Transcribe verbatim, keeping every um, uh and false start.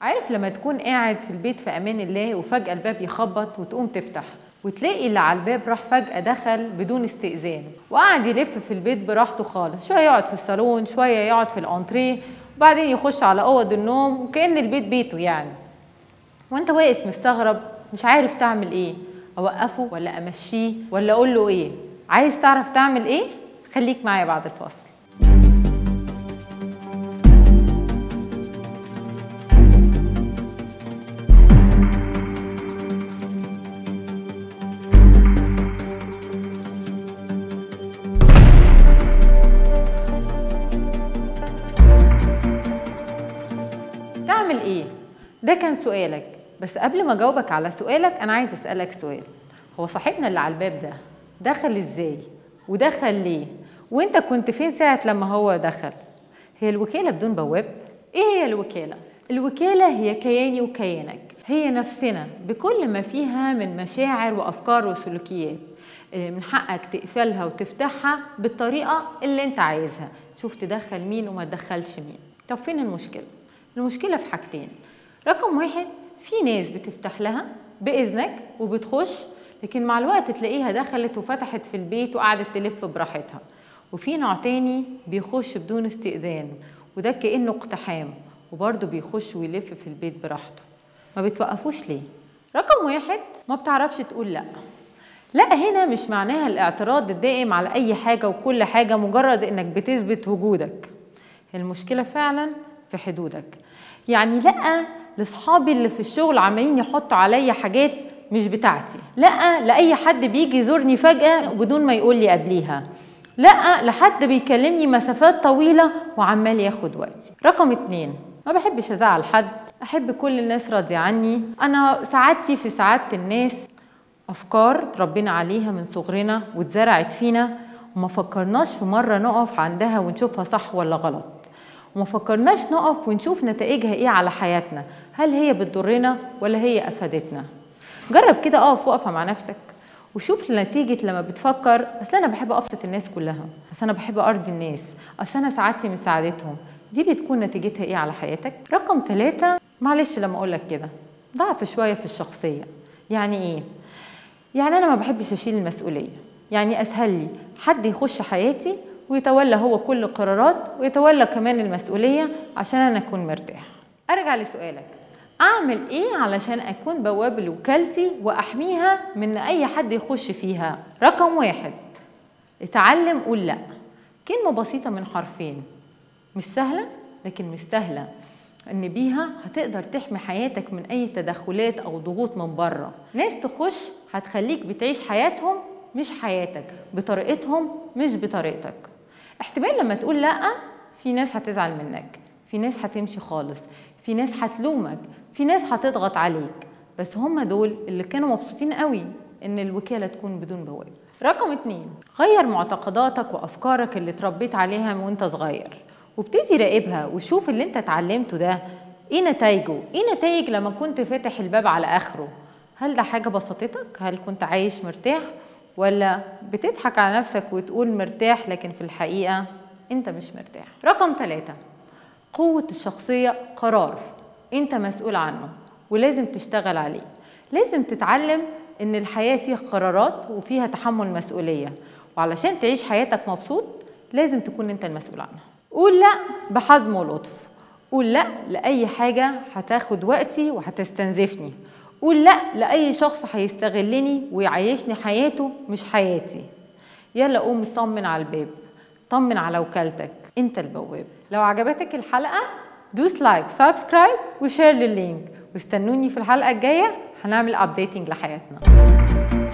عارف لما تكون قاعد في البيت في امان الله وفجأة الباب يخبط وتقوم تفتح وتلاقي اللي على الباب راح فجأة دخل بدون استئذان وقعد يلف في البيت براحته خالص، شوية يقعد في الصالون، شوية يقعد في الانتريه، وبعدين يخش على اوض النوم وكأن البيت بيته يعني. وانت واقف مستغرب مش عارف تعمل ايه، اوقفه ولا امشيه ولا اقول له ايه؟ عايز تعرف تعمل ايه؟ خليك معايا بعد الفاصل. تعمل ايه؟ ده كان سؤالك، بس قبل ما اجاوبك على سؤالك انا عايز اسالك سؤال. هو صاحبنا اللي على الباب ده دخل ازاي؟ ودخل ليه؟ وانت كنت فين ساعة لما هو دخل؟ هي الوكالة بدون بواب؟ ايه هي الوكالة؟ الوكالة هي كياني وكيانك، هي نفسنا بكل ما فيها من مشاعر وافكار وسلوكيات، من حقك تقفلها وتفتحها بالطريقة اللي انت عايزها، تشوف تدخل مين وما تدخلش مين. طب فين المشكلة؟ المشكلة في حاجتين. رقم واحد، في ناس بتفتح لها بإذنك وبتخش، لكن مع الوقت تلاقيها دخلت وفتحت في البيت وقعدت تلف براحتها. وفي نوع تاني بيخش بدون استئذان، وده كأنه اقتحام وبرضه بيخش ويلف في البيت براحته. ما بتوقفوش ليه؟ رقم واحد، ما بتعرفش تقول لأ. لأ هنا مش معناها الاعتراض الدائم على أي حاجة وكل حاجة، مجرد إنك بتثبت وجودك. المشكلة فعلا في حدودك. يعني لأ لأصحابي اللي في الشغل عمالين يحطوا عليا حاجات مش بتاعتي، لأ لأي حد بيجي يزورني فجأة بدون ما يقول لي قبليها، لأ لحد بيكلمني مسافات طويلة وعمال ياخد وقتي. رقم اتنين، ما بحبش أزعل حد، أحب كل الناس راضية عني، أنا سعادتي في سعادة الناس. أفكار تربينا عليها من صغرنا واتزرعت فينا وما فكرناش في مرة نقف عندها ونشوفها صح ولا غلط، وما فكرناش نقف ونشوف نتائجها ايه على حياتنا، هل هي بتضرنا ولا هي أفادتنا؟ جرب كده اقف واقفه مع نفسك وشوف نتيجه لما بتفكر اصل انا بحب ابسط الناس كلها، اصل انا بحب ارضي الناس، اصل انا سعادتي من سعادتهم، دي بتكون نتيجتها ايه على حياتك؟ رقم ثلاثة، معلش لما اقول لك كده، ضعف شويه في الشخصيه. يعني ايه؟ يعني انا ما بحبش اشيل المسؤوليه، يعني اسهل لي حد يخش حياتي ويتولى هو كل القرارات ويتولى كمان المسؤوليه عشان انا اكون مرتاح. ارجع لسؤالك، اعمل ايه علشان اكون بواب لوكالتي واحميها من اي حد يخش فيها؟ رقم واحد، اتعلم قول لا. كلمه بسيطه من حرفين، مش سهله لكن مستاهله، ان بيها هتقدر تحمي حياتك من اي تدخلات او ضغوط من بره. ناس تخش هتخليك بتعيش حياتهم مش حياتك، بطريقتهم مش بطريقتك. احتمال لما تقول لا في ناس هتزعل منك، في ناس هتمشي خالص، في ناس هتلومك، في ناس هتضغط عليك، بس هم دول اللي كانوا مبسوطين قوي ان الوكالة تكون بدون بواب. رقم اتنين، غير معتقداتك وافكارك اللي اتربيت عليها من وانت صغير، وابتدي راقبها وشوف اللي انت اتعلمته ده ايه نتايجه، ايه نتايج لما كنت فاتح الباب على اخره؟ هل ده حاجة بسطتك؟ هل كنت عايش مرتاح؟ ولا بتضحك على نفسك وتقول مرتاح لكن في الحقيقة انت مش مرتاح؟ رقم ثلاثة، قوة الشخصية قرار انت مسؤول عنه ولازم تشتغل عليه. لازم تتعلم ان الحياة فيها قرارات وفيها تحمل مسؤولية، وعلشان تعيش حياتك مبسوط لازم تكون انت المسؤول عنها. قول لا بحزم ولطف، قول لا لأي حاجة هتاخد وقتي وهتستنزفني، قول لا لأي شخص هيستغلني ويعيشني حياته مش حياتي. يلا قوم اطمن على الباب، اطمن على وكالتك، انت البواب. لو عجبتك الحلقة دوس لايك وسبسكرايب وشير لللينك، واستنوني في الحلقة الجاية هنعمل ابديتنج لحياتنا.